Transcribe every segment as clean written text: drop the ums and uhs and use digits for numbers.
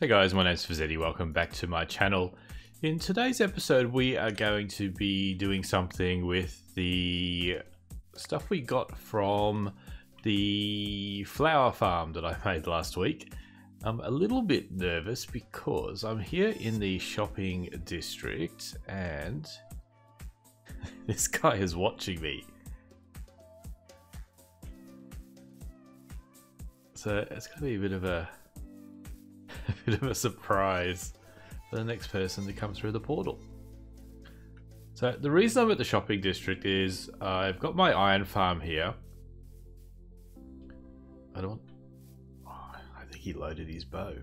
Hey guys, my name is Fizedi, welcome back to my channel. In today's episode we are going to be doing something with the stuff we got from the flower farm that I made last week. I'm a little bit nervous because I'm here in the shopping district and this guy is watching me. So it's going to be a bit of a surprise for the next person to come through the portal. So the reason I'm at the shopping district is I've got my iron farm here. I think he loaded his bow.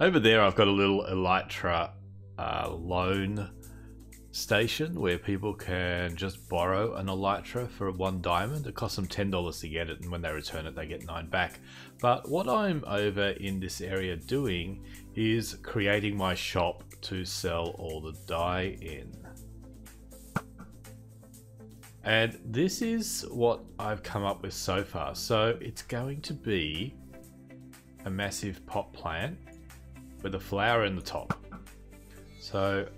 Over there I've got a little Elytra loan station where people can just borrow an Elytra for one diamond. It costs them $10 to get it, and when they return it they get 9 back. But what I'm over in this area doing is creating my shop to sell all the dye in. And this is what I've come up with so far. So it's going to be a massive pot plant with a flower in the top. So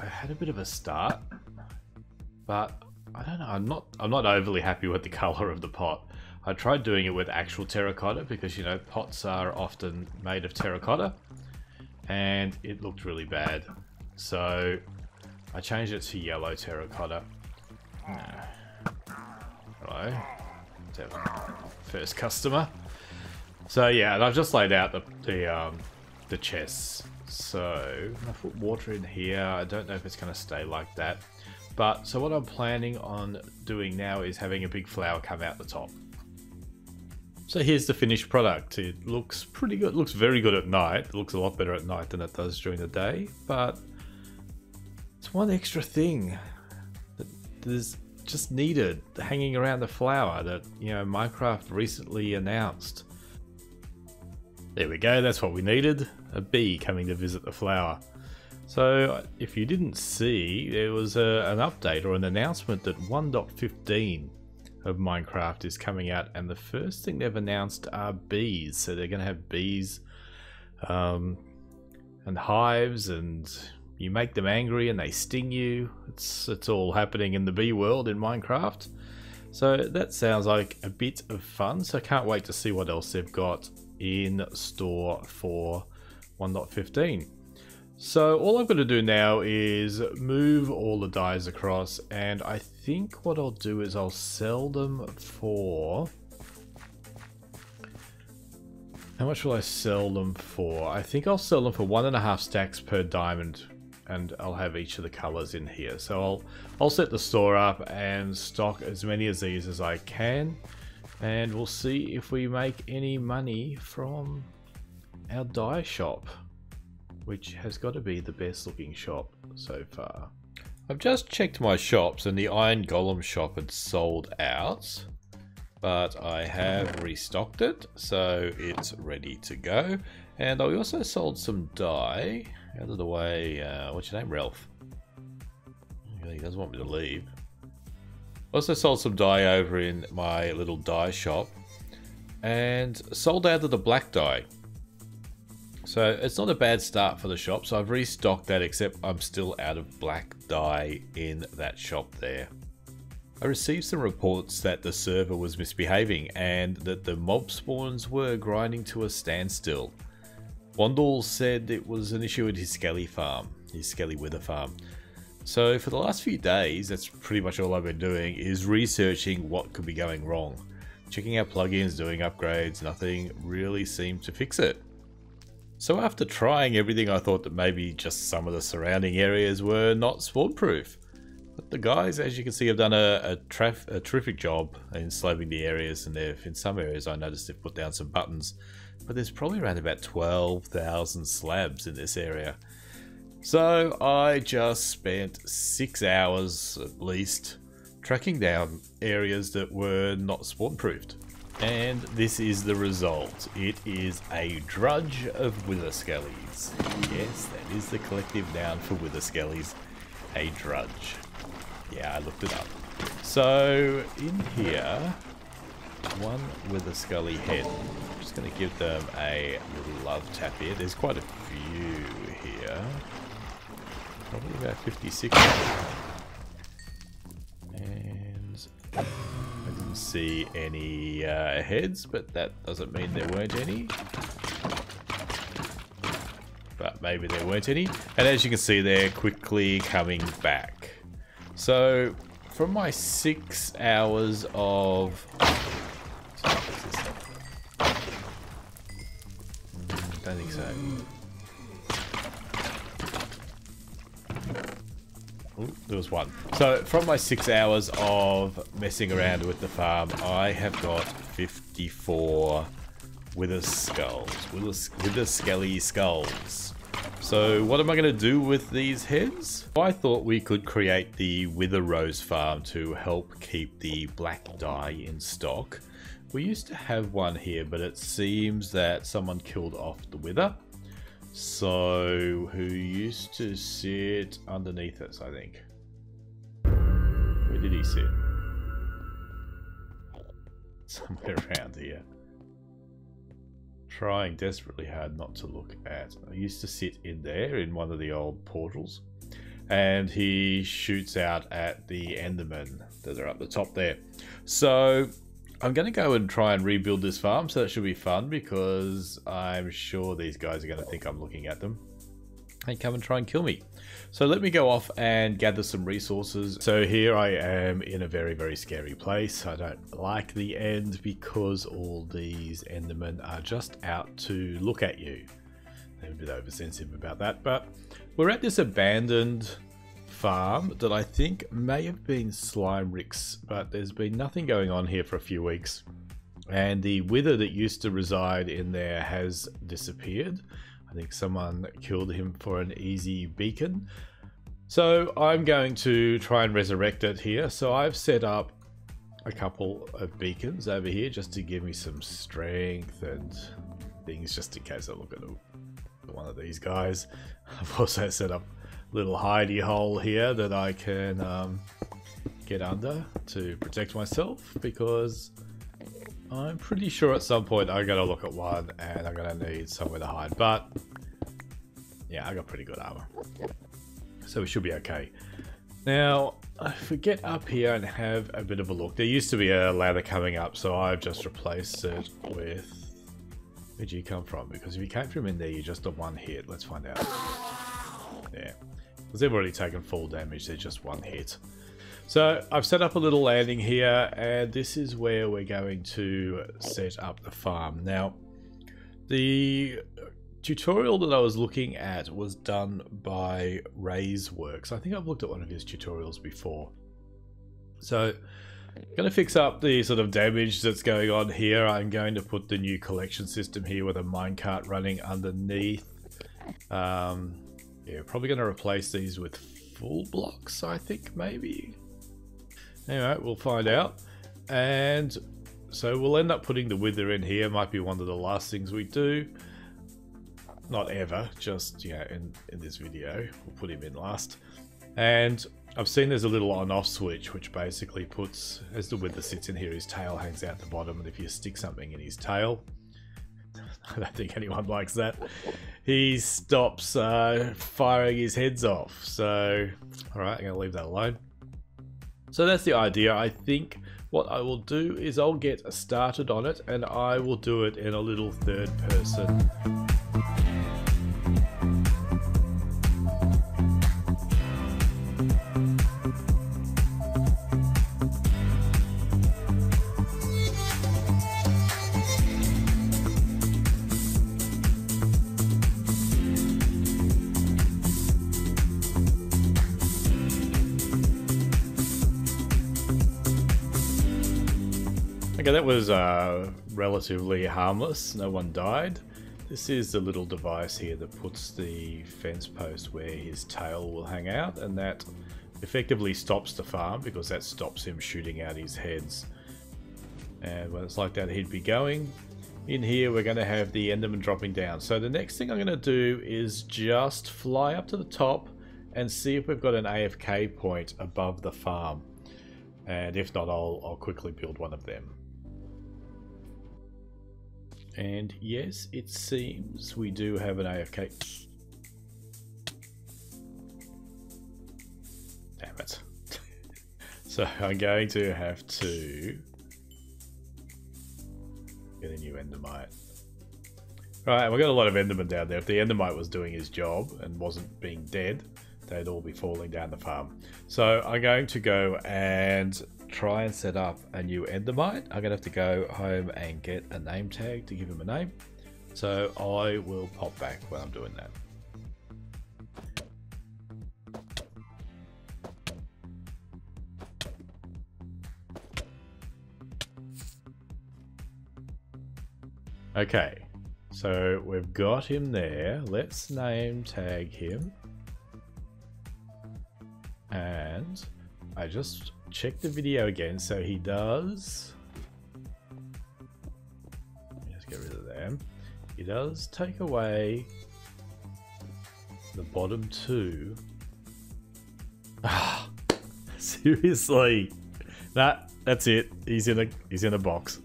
I had a bit of a start, but I don't know, I'm not overly happy with the color of the pot. I tried doing it with actual terracotta because, you know, pots are often made of terracotta and it looked really bad. So I changed it to yellow terracotta. Hello. First customer. So yeah, and I've just laid out the chests. So I put water in here. I don't know if it's going to stay like that, but so what I'm planning on doing now is having a big flower come out the top. So here's the finished product. It looks pretty good. It looks very good at night. It looks a lot better at night than it does during the day, but it's one extra thing that is just needed hanging around the flower that, you know, Minecraft recently announced. There we go, that's what we needed, a bee coming to visit the flower. So if you didn't see, there was an update or an announcement that 1.15 of Minecraft is coming out, and the first thing they've announced are bees. So they're going to have bees and hives, and you make them angry and they sting you. It's all happening in the bee world in Minecraft. So that sounds like a bit of fun, so I can't wait to see what else they've got in store for 1.15. So all I've got to do now is move all the dyes across, and I think what I'll do is I'll sell them for... how much will I sell them for? I think I'll sell them for 1.5 stacks per diamond, and I'll have each of the colors in here. So I'll set the store up and stock as many of these as I can. And we'll see if we make any money from our dye shop, which has got to be the best looking shop so far. I've just checked my shops and the Iron Golem shop had sold out, but I have restocked it, so it's ready to go. And I also sold some dye. Out of the way, what's your name, Ralph? He doesn't want me to leave. Also sold some dye over in my little dye shop and sold out of the black dye. So it's not a bad start for the shop. So I've restocked that, except I'm still out of black dye in that shop there. I received some reports that the server was misbehaving and that the mob spawns were grinding to a standstill. Wandel said it was an issue at his skelly farm, his skelly wither farm. So for the last few days, that's pretty much all I've been doing, is researching what could be going wrong. Checking out plugins, doing upgrades, nothing really seemed to fix it. So after trying everything, I thought that maybe just some of the surrounding areas were not spawn proof. But the guys, as you can see, have done a terrific job in sloping the areas, and they've, in some areas I noticed they've put down some buttons. But there's probably around about 12,000 slabs in this area. So I just spent 6 hours at least tracking down areas that were not spawn proofed. And this is the result. It is a drudge of wither skellies. Yes, that is the collective noun for wither skellies. A drudge. Yeah, I looked it up. So in here, one wither skelly head. just going to give them a love tap here. There's quite a few here. Probably about 56. And I didn't see any heads, but that doesn't mean there weren't any. But maybe there weren't any. And as you can see, they're quickly coming back. So from my 6 hours of... I think so. Ooh, there was one. So from my 6 hours of messing around with the farm, I have got 54 wither skulls, wither skelly skulls. So what am I going to do with these heads? I thought we could create the wither rose farm to help keep the black dye in stock. We used to have one here, but it seems that someone killed off the wither. So, who used to sit underneath us, I think. Where did he sit? Somewhere around here. Trying desperately hard not to look at. I used to sit in there in one of the old portals. And he shoots out at the Endermen that are up the top there. So... I'm going to go and try and rebuild this farm, so that should be fun because I'm sure these guys are going to think I'm looking at them and come and try and kill me. So let me go off and gather some resources. So here I am in a very, very scary place. I don't like the end because all these Endermen are just out to look at you. I'm a bit oversensitive about that, but we're at this abandoned farm that I think may have been slime ricks, but there's been nothing going on here for a few weeks, and the wither that used to reside in there has disappeared. I think someone killed him for an easy beacon, so I'm going to try and resurrect it here. So I've set up a couple of beacons over here just to give me some strength and things, just in case I look at one of these guys. I've also set up little hidey hole here that I can get under to protect myself, because I'm pretty sure at some point I'm gonna look at one and I'm gonna need somewhere to hide. But yeah, I got pretty good armor, so we should be okay. Now if we get up here and have a bit of a look, there used to be a ladder coming up, so I've just replaced it with... Where'd you come from? Because if you came from in there, you just got one hit. Let's find out. Yeah. Because they've already taken full damage, they're just one hit. So I've set up a little landing here, and this is where we're going to set up the farm. Now, the tutorial that I was looking at was done by Ray's Works. I think I've looked at one of his tutorials before. So I'm going to fix up the sort of damage that's going on here. I'm going to put the new collection system here with a minecart running underneath. Yeah, probably going to replace these with full blocks, I think, maybe. Anyway, we'll find out. And so we'll end up putting the wither in here. Might be one of the last things we do. Not ever, just, you know, in this video. We'll put him in last. And I've seen there's a little on-off switch, which basically puts, as the wither sits in here, his tail hangs out the bottom. And if you stick something in his tail... I don't think anyone likes that. He stops firing his heads off. So, all right, I'm going to leave that alone. So that's the idea. I think what I will do is I'll get started on it, and I will do it in a little third person. Okay, that was relatively harmless. No one died. This is the little device here that puts the fence post where his tail will hang out, and that effectively stops the farm because that stops him shooting out his heads. And when it's like that, he'd be going. In here, we're going to have the Enderman dropping down. So the next thing I'm going to do is just fly up to the top and see if we've got an AFK point above the farm. And if not, I'll quickly build one of them. And yes, it seems we do have an AFK. Damn it. So I'm going to have to get a new endermite. Right, we've got a lot of endermen down there. If the endermite was doing his job and wasn't being dead, they'd all be falling down the farm. So I'm going to go and try and set up a new endermite. I'm going to have to go home and get a name tag to give him a name. So I will pop back when I'm doing that. Okay, so we've got him there. Let's name tag him. And I just checked the video again, so he does. Let's get rid of them. He does take away the bottom two. Ah, seriously, that's it. He's in a box.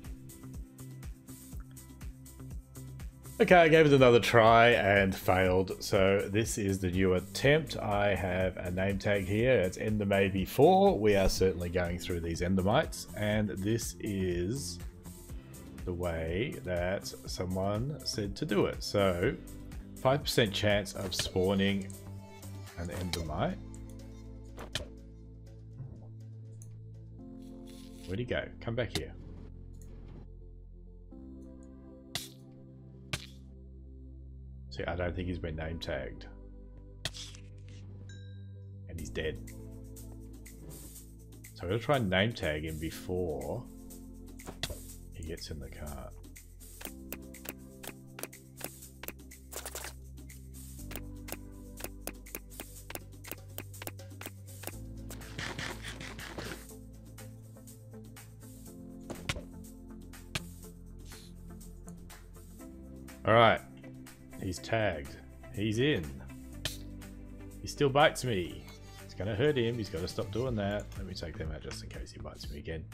Okay, I gave it another try and failed, so this is the new attempt. I have a name tag here, it's Endermay4. We are certainly going through these endermites, and this is the way that someone said to do it. So, 5% chance of spawning an endermite. Where'd he go? Come back here. I don't think he's been name tagged. And he's dead. So I'm going to try and name tag him before he gets in the cart. Alright. He's tagged. He's in. He still bites me. It's gonna hurt him. He's gotta stop doing that. Let me take them out just in case he bites me again.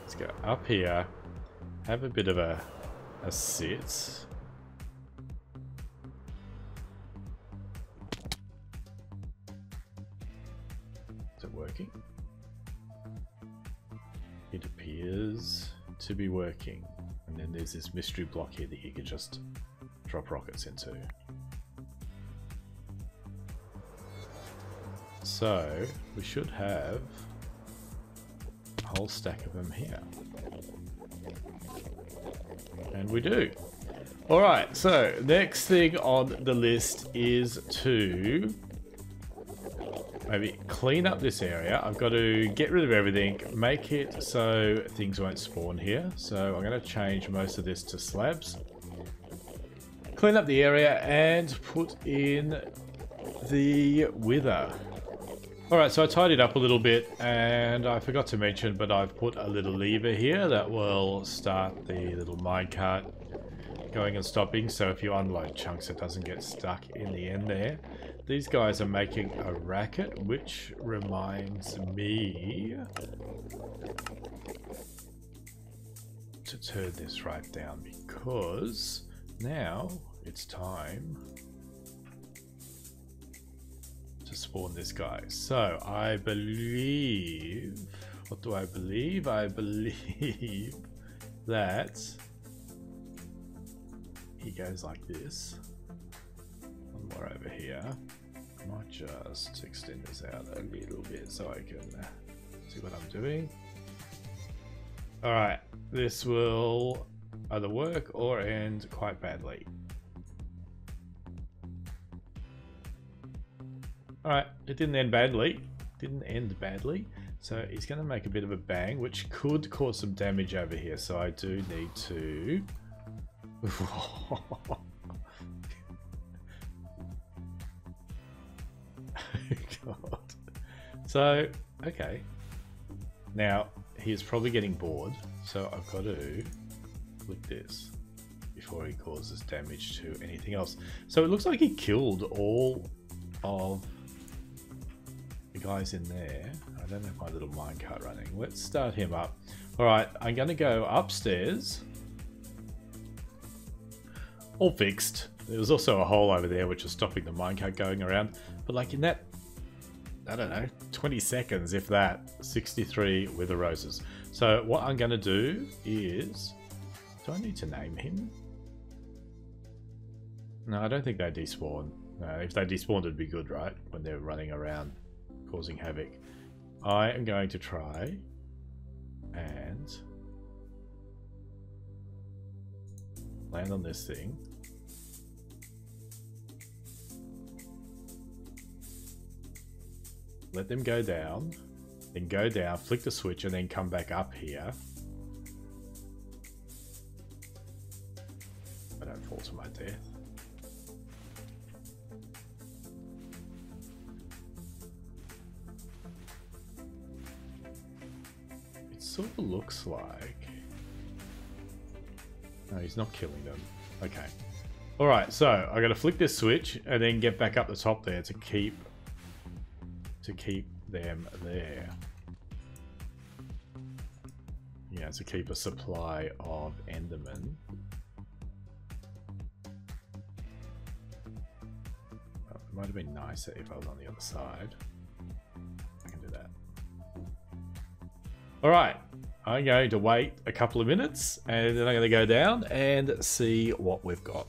Let's go up here. Have a bit of a sit. Is it working? It appears to be working. And then there's this mystery block here that you can just drop rockets into. So we should have a whole stack of them here. And we do. Alright, so next thing on the list is to maybe clean up this area. I've got to get rid of everything, make it so things won't spawn here. So I'm going to change most of this to slabs. Clean up the area and put in the wither. Alright, so I tidied up a little bit and I forgot to mention, but I've put a little lever here that will start the little minecart going and stopping. So if you unload chunks, it doesn't get stuck in the end there. These guys are making a racket, which reminds me to turn this right down, because now it's time to spawn this guy. So I believe, what do I believe? I believe that he goes like this. One more over here. I might just extend this out a little bit so I can see what I'm doing. Alright, this will either work or end quite badly. Alright, it didn't end badly. So he's going to make a bit of a bang, which could cause some damage over here. So I do need to... God. So, okay. Now, he is probably getting bored, so I've got to click this before he causes damage to anything else. So it looks like he killed all of the guys in there. I don't have my little minecart running. Let's start him up. Alright, I'm gonna go upstairs. All fixed. There was also a hole over there which was stopping the minecart going around. But like in that, I don't know, 20 seconds if that, 63 wither roses. So what I'm gonna do is, do I need to name him? No, I don't think they despawn. If they despawned it'd be good, right? When they're running around causing havoc. I am going to try and land on this thing. Let them go down, then go down, flick the switch, and then come back up here. I don't fall to my death. It sort of looks like... no, he's not killing them. Okay. Alright, so I gotta flick this switch and then get back up the top there to keep them there. Yeah, to keep a supply of endermen. Oh, it might have been nicer if I was on the other side. I can do that. Alright, I'm going to wait a couple of minutes and then I'm going to go down and see what we've got.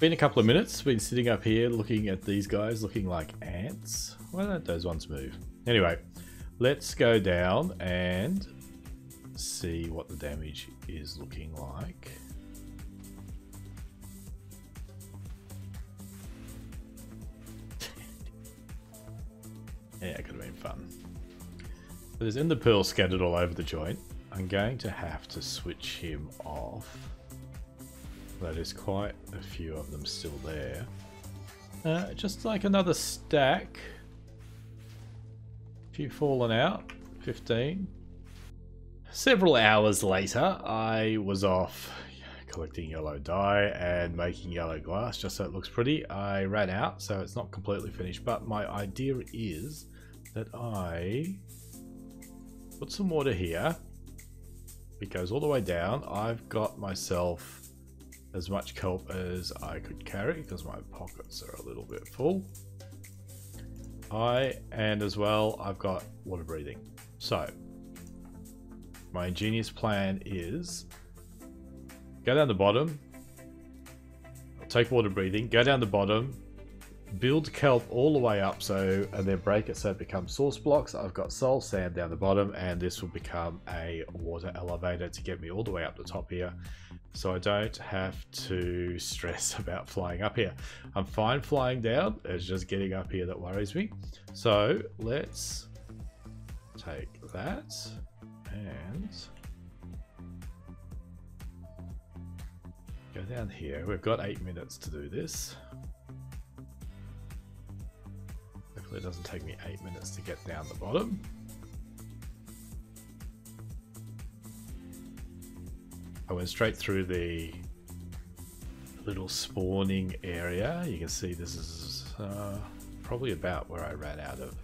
Been a couple of minutes, been sitting up here looking at these guys looking like ants. Why don't those ones move? Anyway, let's go down and see what the damage is looking like. Yeah, it could have been fun. There's ender pearls scattered all over the joint. I'm going to have to switch him off. That is quite a few of them still there. Just like another stack. A few fallen out. 15. Several hours later, I was off collecting yellow dye and making yellow glass just so it looks pretty. I ran out, so it's not completely finished. But my idea is that I put some water here. It goes all the way down. I've got myself as much kelp as I could carry because my pockets are a little bit full. I've got water breathing. So my ingenious plan is go down the bottom, I'll take water breathing, go down the bottom, build kelp all the way up so, and then break it so it becomes source blocks. I've got soul sand down the bottom and this will become a water elevator to get me all the way up the top here so I don't have to stress about flying up here. I'm fine flying down, it's just getting up here that worries me. So let's take that and go down here. We've got 8 minutes to do this. It doesn't take me 8 minutes to get down the bottom. I went straight through the little spawning area. You can see this is probably about where I ran out of.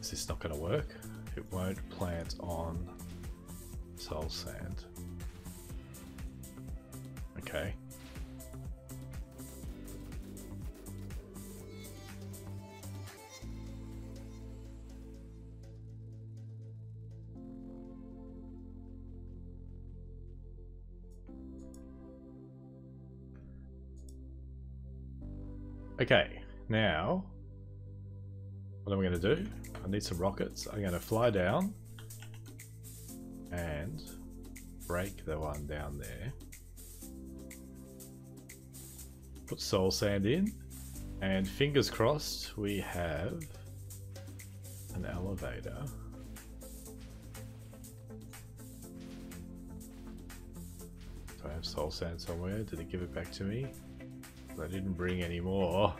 Is this not going to work? It won't plant on soul sand. Okay. Okay, now what am I going to do? I need some rockets. I'm going to fly down and break the one down there. Put soul sand in and fingers crossed we have an elevator. Do I have soul sand somewhere? Did it give it back to me? I didn't bring any more.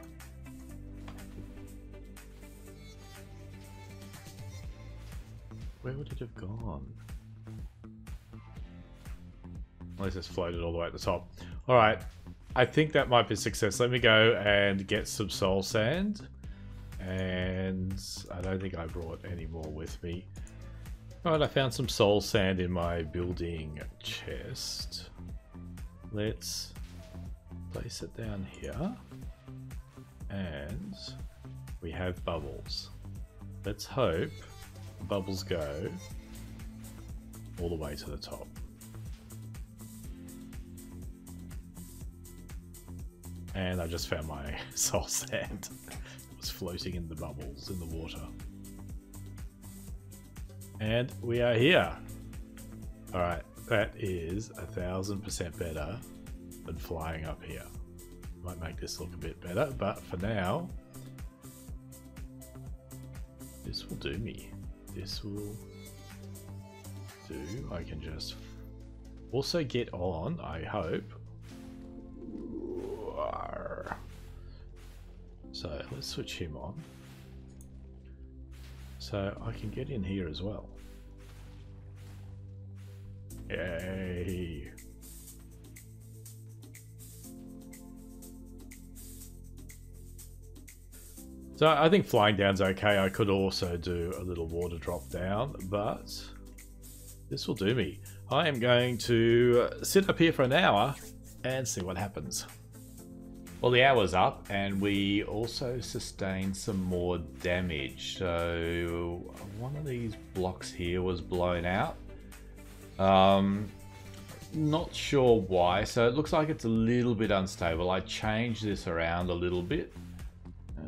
Where would it have gone? Unless it's floated all the way at the top. Alright, I think that might be a success. Let me go and get some soul sand and I don't think I brought any more with me. Alright, I found some soul sand in my building chest. Let's place it down here, and we have bubbles. Let's hope the bubbles go all the way to the top. And I just found my soul sand. It was floating in the bubbles in the water. And we are here. All right, that is 1000% better than flying up here. Might make this look a bit better, but for now, this will do me. This will do. I can just also get on, I hope. So let's switch him on so I can get in here as well. Yay! So I think flying down's okay. I could also do a little water drop down, but this will do me. I am going to sit up here for an hour and see what happens. Well, the hour's up, and we also sustained some more damage. So one of these blocks here was blown out. Not sure why. So it looks like it's a little bit unstable. I changed this around a little bit.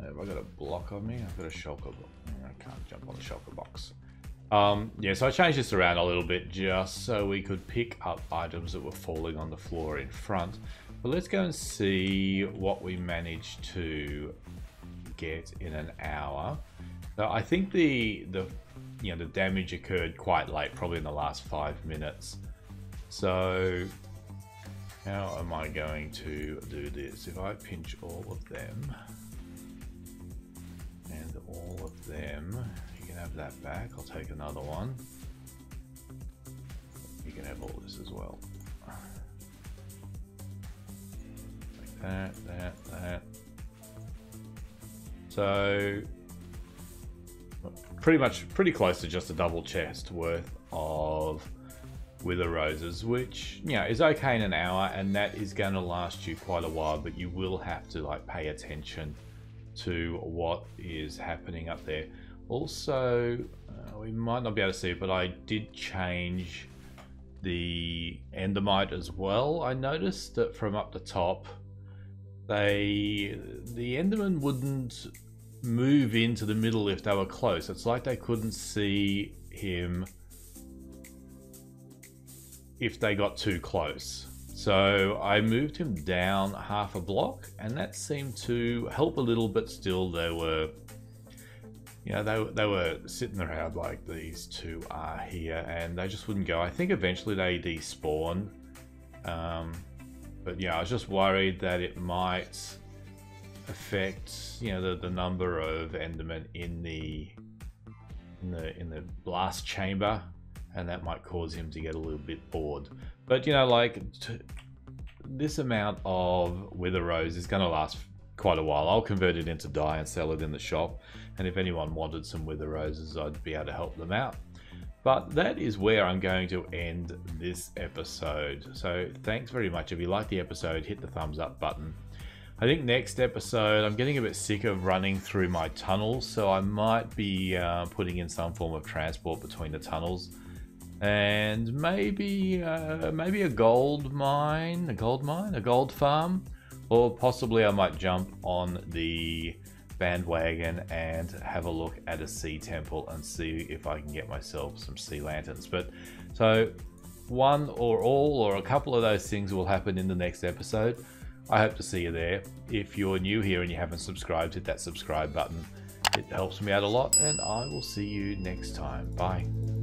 Have I got a block on me? I've got a shulker block. I can't jump on the shulker box. Yeah, so I changed this around a little bit just so we could pick up items that were falling on the floor in front. But let's go and see what we managed to get in an hour. So I think the damage occurred quite late, probably in the last 5 minutes. So how am I going to do this? If I pinch all of them and all of them, you can have that back. I'll take another one. You can have all this as well. That. So pretty close to just a double chest worth of wither roses, which, you know, is okay in an hour, and that is going to last you quite a while, but you will have to like pay attention to what is happening up there. Also, we might not be able to see it, but I did change the endermite as well. I noticed that from up the top, the endermen wouldn't move into the middle if they were close. It's like they couldn't see him if they got too close. So I moved him down half a block, and that seemed to help a little, but still they were, you know, they were sitting around like these two are here, and they just wouldn't go. I think eventually they despawn. But yeah, I was just worried that it might affect, you know, the number of endermen in the blast chamber, and that might cause him to get a little bit bored. But you know, like this amount of wither rose is going to last quite a while. I'll convert it into dye and sell it in the shop, and if anyone wanted some wither roses, I'd be able to help them out. But that is where I'm going to end this episode. So thanks very much. If you liked the episode, hit the thumbs up button. I think next episode, I'm getting a bit sick of running through my tunnels, so I might be putting in some form of transport between the tunnels, and maybe a gold farm, or possibly I might jump on the bandwagon and have a look at a sea temple and see if I can get myself some sea lanterns. But so one or all or a couple of those things will happen in the next episode. I hope to see you there. If you're new here and you haven't subscribed, hit that subscribe button. It helps me out a lot, and I will see you next time. Bye.